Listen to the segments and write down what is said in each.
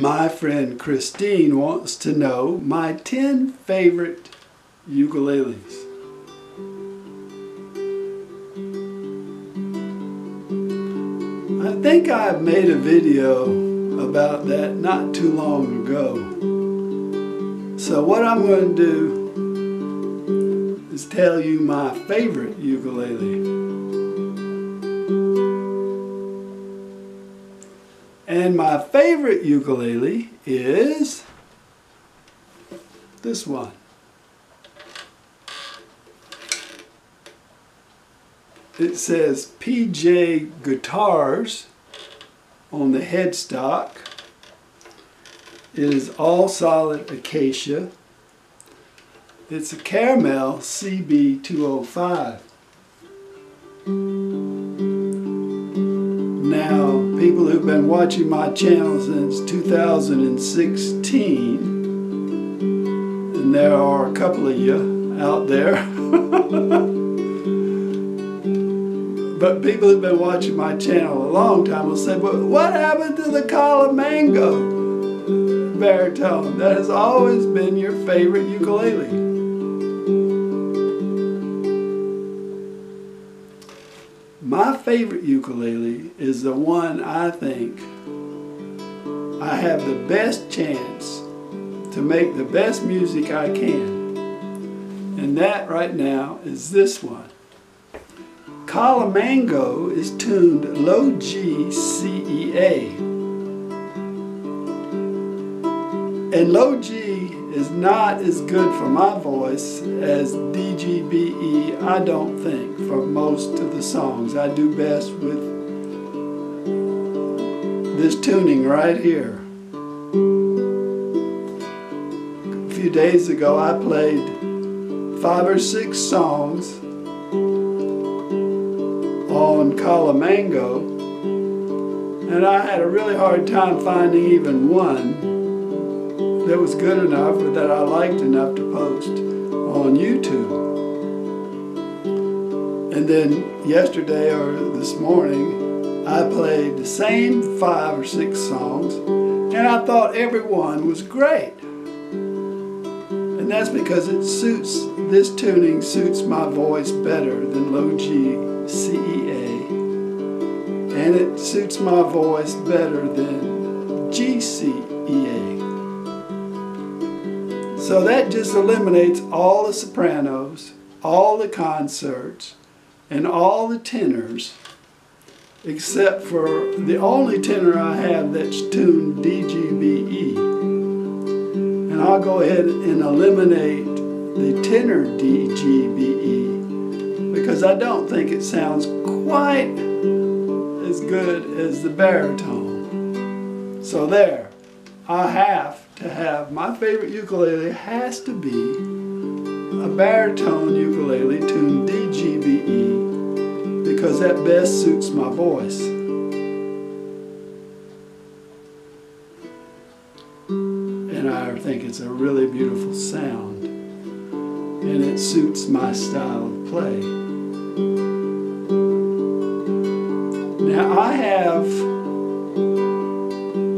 My friend Christine wants to know my 10 favorite ukuleles. I think I made a video about that not too long ago. So what I'm going to do is tell you my favorite ukulele. And my favorite ukulele is this one. It says PJ Guitars on the headstock. It is all solid acacia. It's a Caramel CB205. Now, people who've been watching my channel since 2016, and there are a couple of you out there. But people who've been watching my channel a long time will say, "But what happened to the Kala Mango baritone? That has always been your favorite ukulele." My favorite ukulele is the one I think I have the best chance to make the best music I can. And that right now is this one. Kala Mango is tuned low G CEA, and low G is not as good for my voice as DGBE, I don't think, for most of the songs. I do best with this tuning right here. A few days ago I played 5 or 6 songs on Kala Mango, and I had a really hard time finding even one that was good enough or that I liked enough to post on YouTube. And then yesterday or this morning I played the same 5 or 6 songs, and I thought every one was great. And that's because it suits, this tuning suits my voice better than low G CEA, and it suits my voice better than GCEA. So that just eliminates all the sopranos, all the concerts, and all the tenors, except for the only tenor I have that's tuned DGBE. And I'll go ahead and eliminate the tenor DGBE, because I don't think it sounds quite as good as the baritone. So there, I have to have, my favorite ukulele has to be a baritone ukulele tuned DGBE, because that best suits my voice. And I think it's a really beautiful sound, and it suits my style of play. Now, I have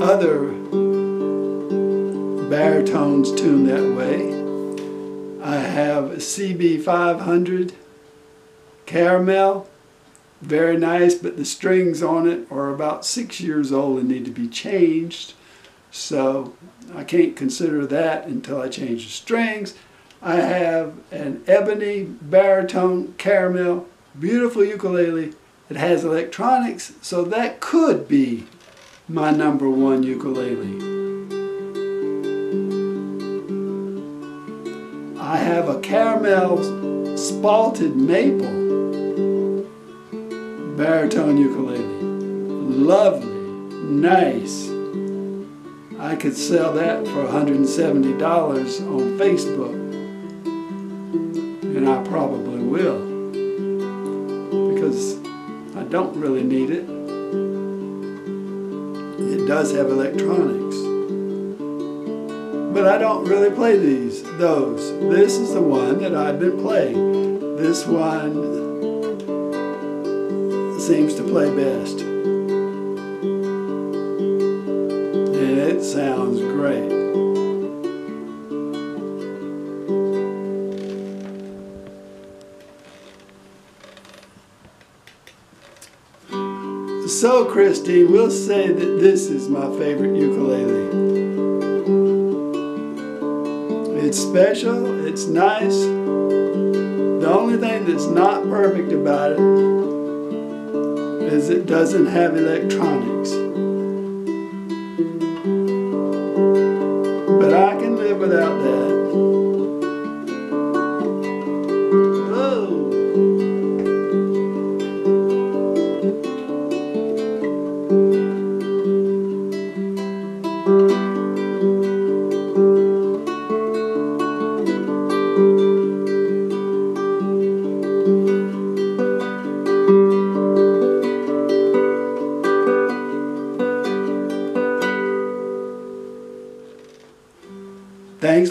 other baritones tuned that way. I have a CB500 Caramel, very nice, but the strings on it are about 6 years old and need to be changed, so I can't consider that until I change the strings. I have an ebony baritone Caramel, beautiful ukulele. It has electronics, so that could be my #1 ukulele. I have a Caramel Spalted Maple baritone ukulele. Lovely, nice. I could sell that for $170 on Facebook, and I probably will, because I don't really need it. It does have electronics, but I don't really play those. This is the one that I've been playing. This one seems to play best. And it's sounds great. So Christine, we'll say that this is my favorite ukulele. It's special, it's nice. The only thing that's not perfect about it is it doesn't have electronics. But I can live without that. Thanks